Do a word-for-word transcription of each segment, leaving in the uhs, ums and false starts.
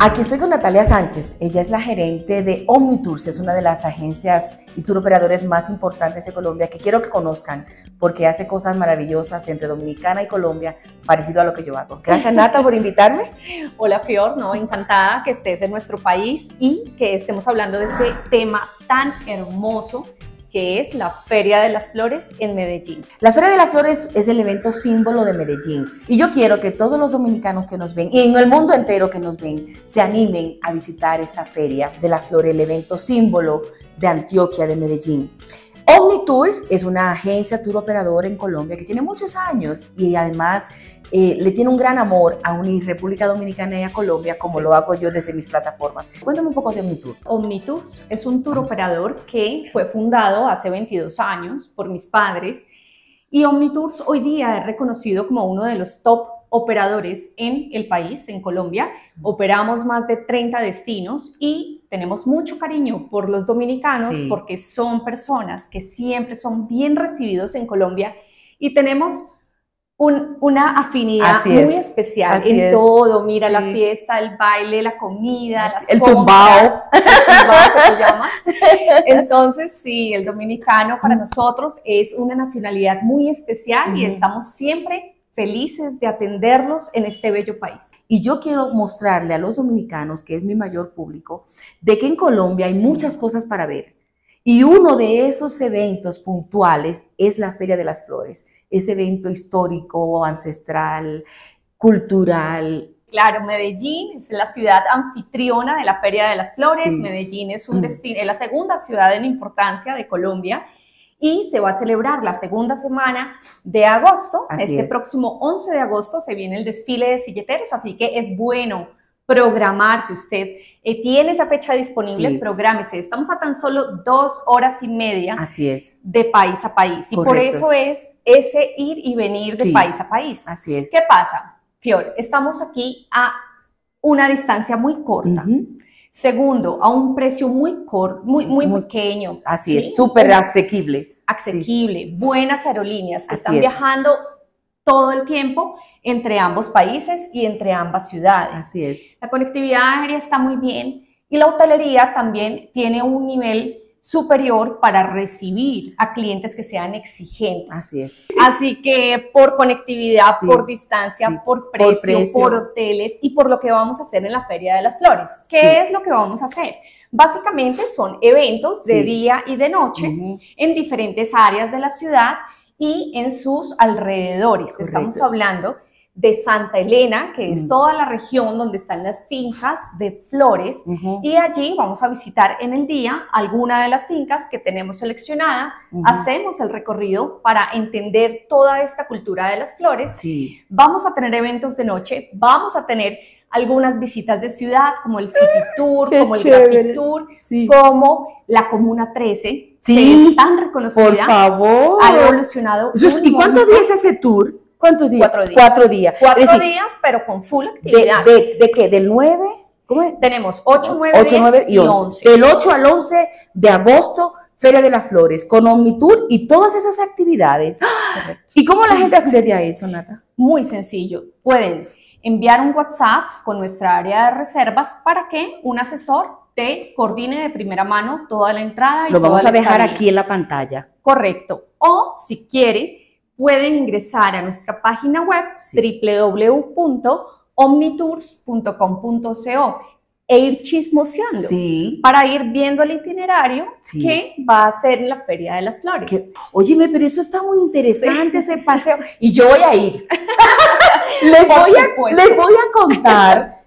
Aquí estoy con Natalia Sánchez, ella es la gerente de Omnitours, es una de las agencias y tour operadores más importantes de Colombia que quiero que conozcan porque hace cosas maravillosas entre Dominicana y Colombia, parecido a lo que yo hago. Gracias, Nata, por invitarme. Hola, Fior, no, encantada que estés en nuestro país y que estemos hablando de este tema tan hermoso que es la Feria de las Flores en Medellín. La Feria de las Flores es el evento símbolo de Medellín y yo quiero que todos los dominicanos que nos ven y en el mundo entero que nos ven se animen a visitar esta Feria de las Flores, el evento símbolo de Antioquia, de Medellín. Omnitours es una agencia tour operadora en Colombia que tiene muchos años y además eh, le tiene un gran amor a unir República Dominicana y a Colombia, como sí. Lo hago yo desde mis plataformas. Cuéntame un poco de Omnitours. Omnitours es un tour operador que fue fundado hace veintidós años por mis padres y Omnitours hoy día es reconocido como uno de los top operadores en el país, en Colombia. Operamos más de treinta destinos y tenemos mucho cariño por los dominicanos, sí, porque son personas que siempre son bien recibidos en Colombia y tenemos un, una afinidad Así muy es. especial Así en es. todo. Mira, sí, la fiesta, el baile, la comida, Así, las el tumbao. El tumbao, que se llama. Entonces, sí, el dominicano para mm. nosotros es una nacionalidad muy especial mm. y estamos siempre felices de atenderlos en este bello país. Y yo quiero mostrarle a los dominicanos, que es mi mayor público, de que en Colombia hay muchas cosas para ver. Y uno de esos eventos puntuales es la Feria de las Flores, ese evento histórico, ancestral, cultural. Claro, Medellín es la ciudad anfitriona de la Feria de las Flores. Sí. Medellín es un destino, es la segunda ciudad en importancia de Colombia. Y se va a celebrar la segunda semana de agosto. Así este es. próximo once de agosto se viene el desfile de silleteros, así que es bueno programar. Si usted eh, tiene esa fecha disponible, sí, prográmese. Estamos a tan solo dos horas y media así es. de país a país. Y Correcto. por eso es ese ir y venir de sí. país a país. Así es. ¿Qué pasa, Fior? Estamos aquí a una distancia muy corta. Uh-huh. Segundo, a un precio muy corto, muy, muy, muy pequeño. Así ¿sí? es, súper asequible. Asequible, sí. buenas aerolíneas que Así están es. viajando todo el tiempo entre ambos países y entre ambas ciudades. Así es. La conectividad aérea está muy bien y la hotelería también tiene un nivel superior para recibir a clientes que sean exigentes. Así es. Así que por conectividad, sí, por distancia, sí, por, precio, por precio, por hoteles y por lo que vamos a hacer en la Feria de las Flores. ¿Qué sí. es lo que vamos a hacer? Básicamente son eventos sí. de día y de noche uh-huh. en diferentes áreas de la ciudad y en sus alrededores. Correcto. Estamos hablando de Santa Elena, que es toda la región donde están las fincas de flores, uh-huh. y allí vamos a visitar en el día alguna de las fincas que tenemos seleccionada, uh-huh. hacemos el recorrido para entender toda esta cultura de las flores, sí. vamos a tener eventos de noche, vamos a tener algunas visitas de ciudad, como el City Tour, Qué como chévere. el Graffiti Tour, sí. como la Comuna trece, sí. que es tan reconocida, por favor. ha evolucionado. Entonces, ¿y cuántos días ese tour? ¿Cuántos días? Cuatro días. Cuatro días, Cuatro decir, días pero con full actividad. ¿De, de, de qué? ¿Del nueve? ¿Cómo es? Tenemos ocho, nueve, diez y once. Del ocho al once de agosto, Feria de las Flores, con Omnitours y todas esas actividades. Correcto. ¿Y cómo la gente accede a eso, Nata? Muy sencillo. Pueden enviar un WhatsApp con nuestra área de reservas para que un asesor te coordine de primera mano toda la entrada. Y Lo vamos toda a dejar estadía. aquí en la pantalla. Correcto. O, si quiere, pueden ingresar a nuestra página web sí. w w w punto omnitours punto com punto co e ir chismoseando sí. para ir viendo el itinerario sí. que va a ser la Feria de las Flores. ¿Qué? Óyeme, pero eso está muy interesante, sí. ese paseo. Y yo voy a ir. les, voy a, les voy a contar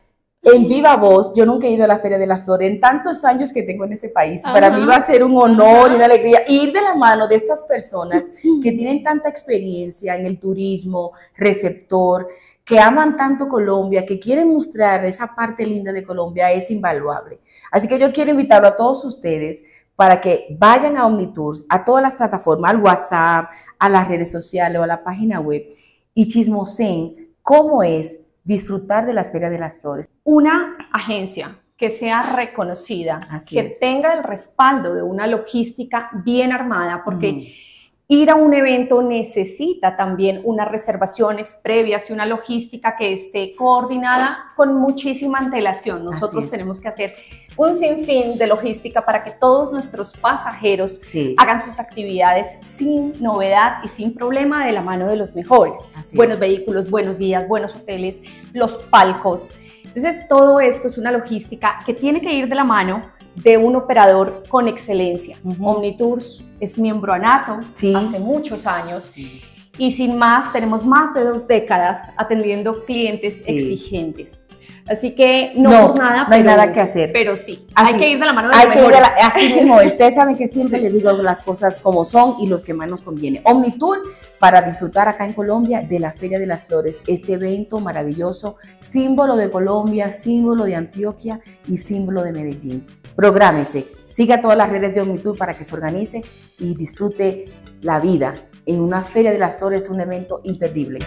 en viva voz. Yo nunca he ido a la Feria de las Flores en tantos años que tengo en este país. Ajá. Para mí va a ser un honor Ajá. y una alegría ir de la mano de estas personas que tienen tanta experiencia en el turismo receptor, que aman tanto Colombia, que quieren mostrar esa parte linda de Colombia, es invaluable. Así que yo quiero invitarlo a todos ustedes para que vayan a Omnitours, a todas las plataformas, al WhatsApp, a las redes sociales o a la página web y chismoseen cómo es disfrutar de las Ferias de las Flores. Una agencia que sea reconocida, Así que es. tenga el respaldo de una logística bien armada, porque mm. Ir a un evento necesita también unas reservaciones previas y una logística que esté coordinada con muchísima antelación. Nosotros tenemos que hacer un sinfín de logística para que todos nuestros pasajeros sí. hagan sus actividades sin novedad y sin problema, de la mano de los mejores. Así buenos es. Vehículos, buenos guías, buenos hoteles, los palcos. Entonces, todo esto es una logística que tiene que ir de la mano de un operador con excelencia. Uh-huh. Omnitours es miembro ANATO sí. hace muchos años sí. y sin más tenemos más de dos décadas atendiendo clientes sí. exigentes. Así que no, no nada, no pero, hay nada que hacer. Pero sí, así, hay que ir de la mano de los mejores. La, así mismo, ustedes saben que siempre les digo las cosas como son y lo que más nos conviene. Omnitour para disfrutar acá en Colombia de la Feria de las Flores, este evento maravilloso, símbolo de Colombia, símbolo de Antioquia y símbolo de Medellín. Prográmese, siga todas las redes de Omnitour para que se organice y disfrute la vida en una Feria de las Flores, un evento imperdible.